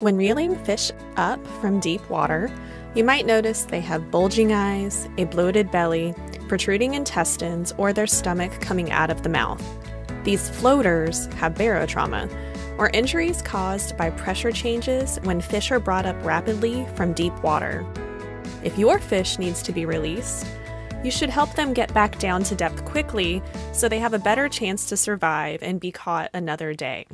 When reeling fish up from deep water, you might notice they have bulging eyes, a bloated belly, protruding intestines, or their stomach coming out of the mouth. These floaters have barotrauma, or injuries caused by pressure changes when fish are brought up rapidly from deep water. If your fish needs to be released, you should help them get back down to depth quickly so they have a better chance to survive and be caught another day.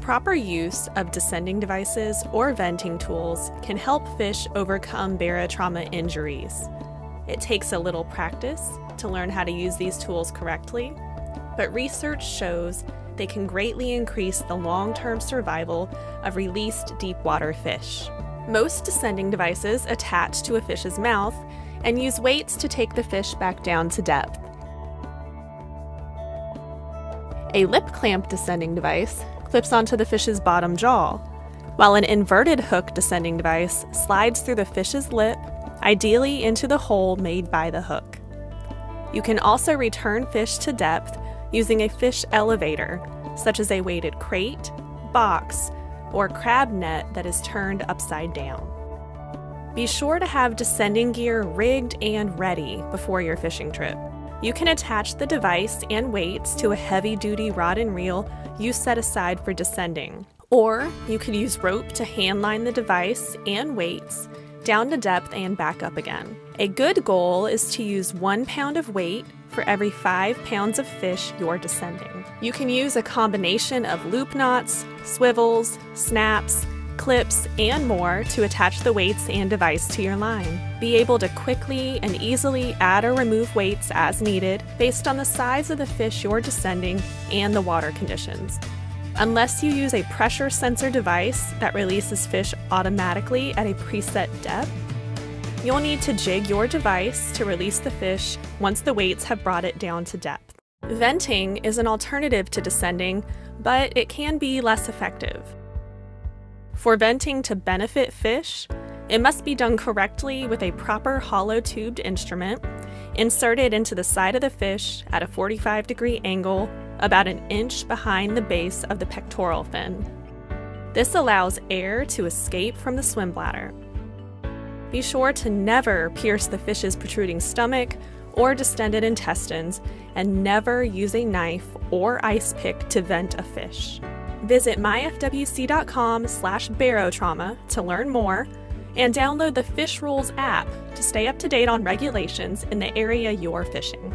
Proper use of descending devices or venting tools can help fish overcome barotrauma injuries. It takes a little practice to learn how to use these tools correctly, but research shows they can greatly increase the long-term survival of released deepwater fish. Most descending devices attach to a fish's mouth and use weights to take the fish back down to depth. A lip clamp descending device clips onto the fish's bottom jaw, while an inverted hook descending device slides through the fish's lip, ideally into the hole made by the hook. You can also return fish to depth using a fish elevator, such as a weighted crate, box, or crab net that is turned upside down. Be sure to have descending gear rigged and ready before your fishing trip. You can attach the device and weights to a heavy-duty rod and reel you set aside for descending, or you could use rope to handline the device and weights down to depth and back up again. A good goal is to use 1 pound of weight for every 5 pounds of fish you're descending. You can use a combination of loop knots, swivels, snaps, clips, and more to attach the weights and device to your line. Be able to quickly and easily add or remove weights as needed based on the size of the fish you're descending and the water conditions. Unless you use a pressure sensor device that releases fish automatically at a preset depth, you'll need to jig your device to release the fish once the weights have brought it down to depth. Venting is an alternative to descending, but it can be less effective. For venting to benefit fish, it must be done correctly with a proper hollow-tubed instrument inserted into the side of the fish at a 45-degree angle, about an inch behind the base of the pectoral fin. This allows air to escape from the swim bladder. Be sure to never pierce the fish's protruding stomach or distended intestines, and never use a knife or ice pick to vent a fish. Visit MyFWC.com/barotrauma to learn more and download the Fish Rules app to stay up to date on regulations in the area you're fishing.